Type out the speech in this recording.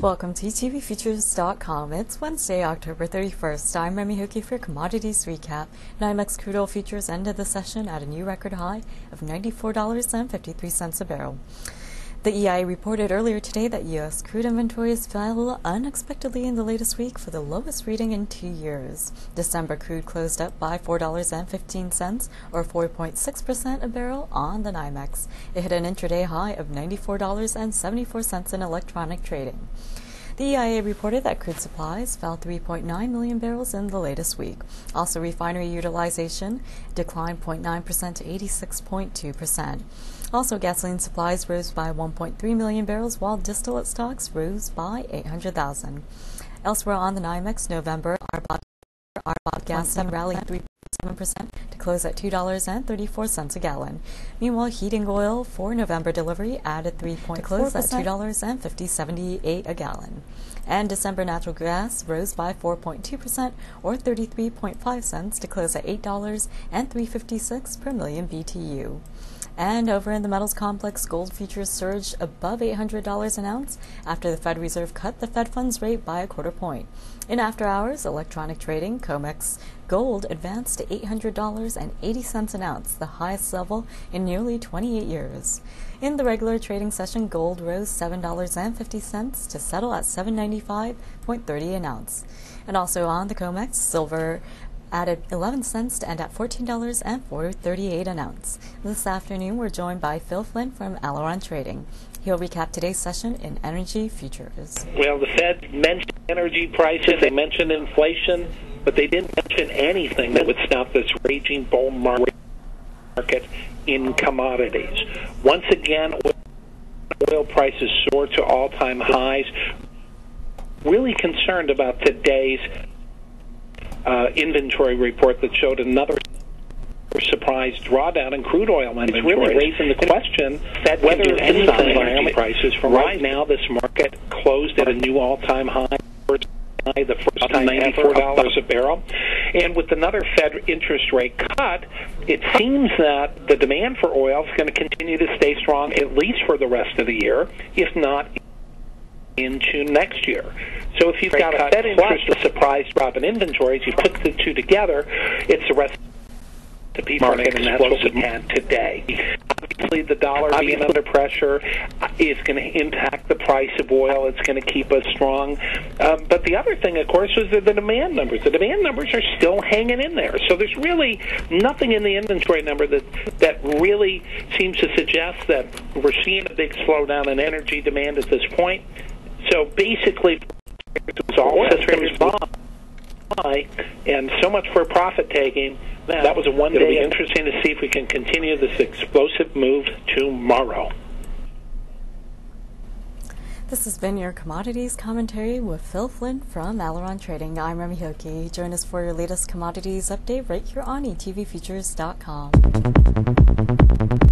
Welcome to eTVFutures.com. It's Wednesday, October 31st. I'm Remy Hookie for Commodities Recap. NYMEX crude oil futures ended the session at a new record high of $94.53 a barrel. The EIA reported earlier today that U.S. crude inventories fell unexpectedly in the latest week for the lowest reading in 2 years. December crude closed up by $4.15, or 4.6% a barrel, on the NYMEX. It hit an intraday high of $94.74 in electronic trading. The EIA reported that crude supplies fell 3.9 million barrels in the latest week. Also, refinery utilization declined 0.9% to 86.2%. Also, gasoline supplies rose by 1.3 million barrels, while distillate stocks rose by 800,000. Elsewhere on the NYMEX, November RBOB gasoline rallied 3.7% to close at $2.34 a gallon. Meanwhile, heating oil for November delivery added 3.4% to close at $2.78 a gallon. And December natural gas rose by 4.2%, or 33.5 cents, to close at $8.356 per million BTU. And over in the metals complex, gold futures surged above $800 an ounce after the Federal Reserve cut the Fed funds rate by a quarter point. In after hours electronic trading, COMEX gold advanced to $800.80 an ounce, the highest level in nearly 28 years. In the regular trading session, gold rose $7.50 to settle at $795.30 an ounce. And also on the COMEX, silver added 11 cents to end at $14.438 an ounce. This afternoon, we're joined by Phil Flynn from Alaron Trading. He'll recap today's session in energy futures. Well, the Fed mentioned energy prices, they mentioned inflation, but they didn't mention anything that would stop this raging bull market in commodities. Once again, oil prices soared to all-time highs. Really concerned about today's inventory report that showed another surprise drawdown in crude oil inventories. It's really raising the question that whether energy prices from right now, this market closed at a new all-time high, the first time $94 a barrel. And with another Fed interest rate cut, it seems that the demand for oil is going to continue to stay strong at least for the rest of the year, if not into next year. So if you've got a Fed interest plus a surprise drop in inventories, you put the two together, it's the recipe for an explosive market today. Obviously, the dollar being under pressure is going to impact the price of oil. It's going to keep us strong. But the other thing, of course, was the demand numbers. The demand numbers are still hanging in there. So there's really nothing in the inventory number that really seems to suggest that we're seeing a big slowdown in energy demand at this point. So basically, it's all traders buy, and so much for profit taking. That was a one day. It'll be interesting to see if we can continue this explosive move tomorrow. This has been your Commodities Commentary with Phil Flynn from Alaron Trading. I'm Remy Hookie. Join us for your latest commodities update right here on eTVFutures.com.